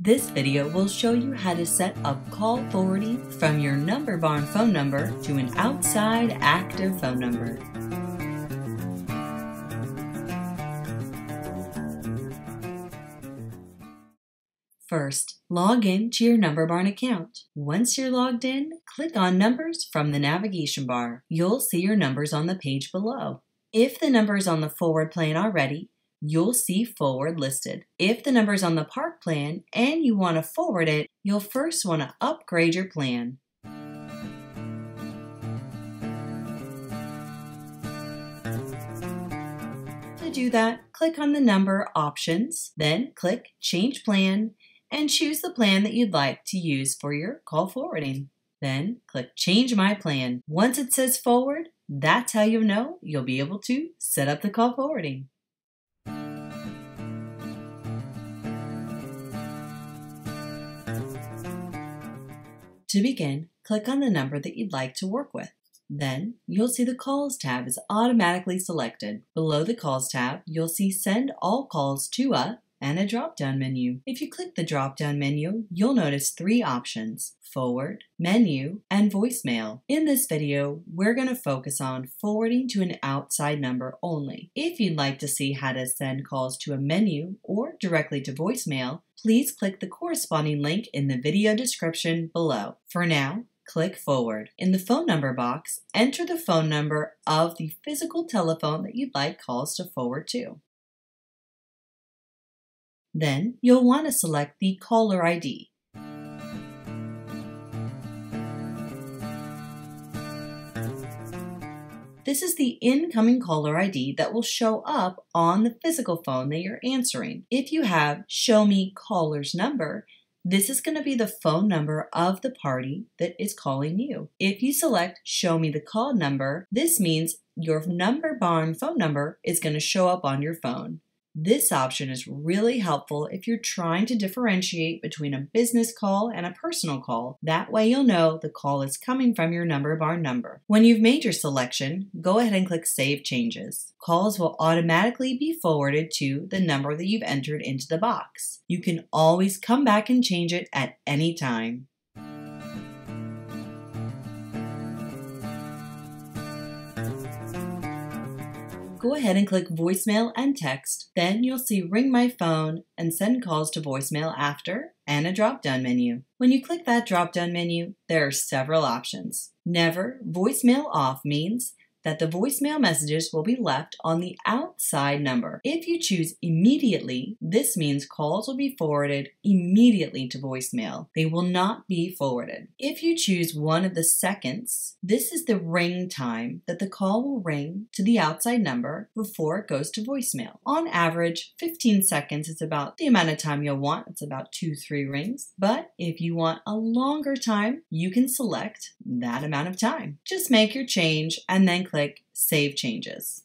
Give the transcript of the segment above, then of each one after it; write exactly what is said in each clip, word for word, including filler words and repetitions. This video will show you how to set up call forwarding from your NumberBarn phone number to an outside active phone number. First, log in to your NumberBarn account. Once you're logged in, click on Numbers from the navigation bar. You'll see your numbers on the page below. If the number is on the forward plan already, you'll see forward listed. If the number is on the park plan and you want to forward it, you'll first want to upgrade your plan. To do that, click on the number options, then click Change Plan and choose the plan that you'd like to use for your call forwarding. Then click Change My Plan. Once it says forward, that's how you know you'll be able to set up the call forwarding. To begin, click on the number that you'd like to work with. Then, you'll see the Calls tab is automatically selected. Below the Calls tab, you'll see Send All Calls to a and a drop-down menu. If you click the drop-down menu, you'll notice three options: Forward, Menu, and Voicemail. In this video, we're going to focus on forwarding to an outside number only. If you'd like to see how to send calls to a menu or directly to voicemail, please click the corresponding link in the video description below. For now, click Forward. In the phone number box, enter the phone number of the physical telephone that you'd like calls to forward to. Then, you'll want to select the caller I D. This is the incoming caller I D that will show up on the physical phone that you're answering. If you have Show Me Caller's Number, this is going to be the phone number of the party that is calling you. If you select Show Me the Call Number, this means your NumberBarn phone number is going to show up on your phone. This option is really helpful if you're trying to differentiate between a business call and a personal call. That way you'll know the call is coming from your NumberBarn number. When you've made your selection, go ahead and click Save Changes. Calls will automatically be forwarded to the number that you've entered into the box. You can always come back and change it at any time. Go ahead and click Voicemail and Text. Then you'll see Ring My Phone and Send Calls to Voicemail After and a drop-down menu. When you click that drop-down menu, there are several options. Never Voicemail Off means that the voicemail messages will be left on the outside number. If you choose Immediately, this means calls will be forwarded immediately to voicemail. They will not be forwarded. If you choose one of the seconds, this is the ring time that the call will ring to the outside number before it goes to voicemail. On average, fifteen seconds is about the amount of time you'll want. It's about two, three rings. But if you want a longer time, you can select that amount of time. Just make your change and then click Click Save Changes.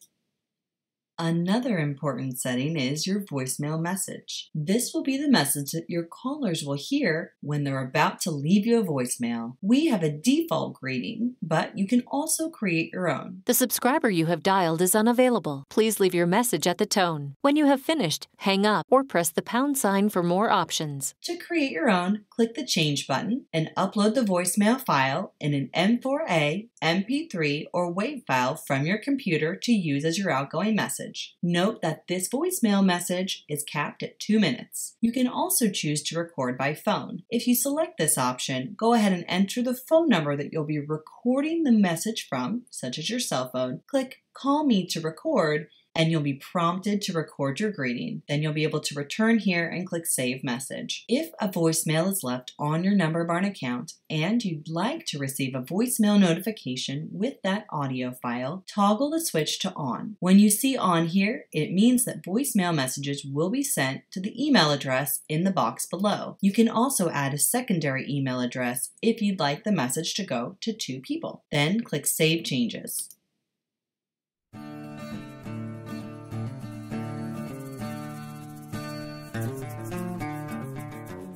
Another important setting is your voicemail message. This will be the message that your callers will hear when they're about to leave you a voicemail. We have a default greeting, but you can also create your own. The subscriber you have dialed is unavailable. Please leave your message at the tone. When you have finished, hang up or press the pound sign for more options. To create your own, click the Change button and upload the voicemail file in an M four A, M P three, or WAV file from your computer to use as your outgoing message. Note that this voicemail message is capped at two minutes. You can also choose to record by phone. If you select this option, go ahead and enter the phone number that you'll be recording the message from, such as your cell phone. Click Call Me to record, and you'll be prompted to record your greeting. Then you'll be able to return here and click Save Message. If a voicemail is left on your NumberBarn account and you'd like to receive a voicemail notification with that audio file, toggle the switch to On. When you see On here, it means that voicemail messages will be sent to the email address in the box below. You can also add a secondary email address if you'd like the message to go to two people. Then click Save Changes.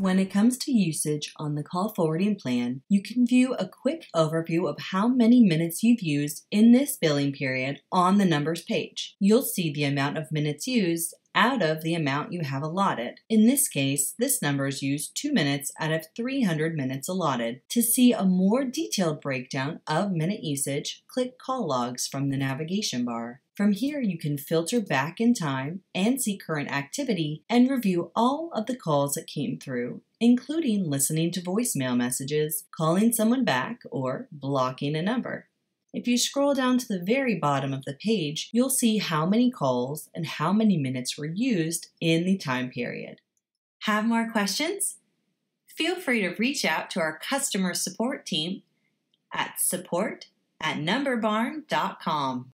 when it comes to usage on the call forwarding plan, you can view a quick overview of how many minutes you've used in this billing period on the numbers page. You'll see the amount of minutes used out of the amount you have allotted. In this case, this number is used two minutes out of three hundred minutes allotted. To see a more detailed breakdown of minute usage, click Call Logs from the navigation bar. From here, you can filter back in time and see current activity and review all of the calls that came through, including listening to voicemail messages, calling someone back, or blocking a number. If you scroll down to the very bottom of the page, you'll see how many calls and how many minutes were used in the time period. Have more questions? Feel free to reach out to our customer support team at support at numberbarn dot com.